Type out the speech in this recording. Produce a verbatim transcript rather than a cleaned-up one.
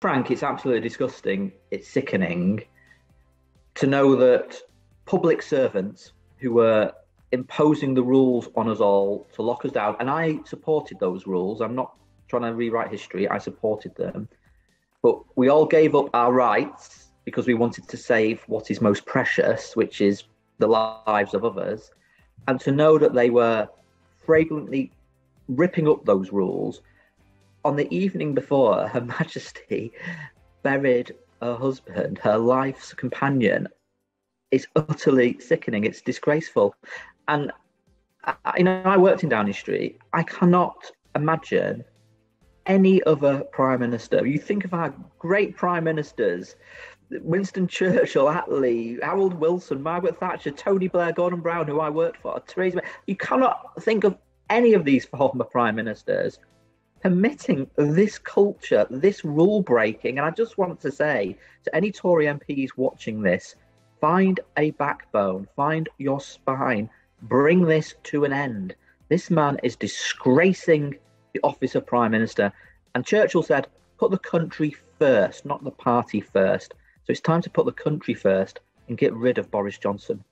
Frank, it's absolutely disgusting, it's sickening to know that public servants who were imposing the rules on us all to lock us down, and I supported those rules, I'm not trying to rewrite history, I supported them, but we all gave up our rights because we wanted to save what is most precious, which is the lives of others, and to know that they were fragrantly ripping up those rules. On the evening before, Her Majesty buried her husband, her life's companion. It's utterly sickening. It's disgraceful. And, I, you know, I worked in Downing Street. I cannot imagine any other prime minister. You think of our great prime ministers, Winston Churchill, Attlee, Harold Wilson, Margaret Thatcher, Tony Blair, Gordon Brown, who I worked for, Theresa May. You cannot think of any of these former prime ministers permitting this culture, this rule breaking. And I just want to say to any Tory M Ps watching this, find a backbone, find your spine, bring this to an end. This man is disgracing the office of Prime Minister. And Churchill said, put the country first, not the party first. So it's time to put the country first and get rid of Boris Johnson.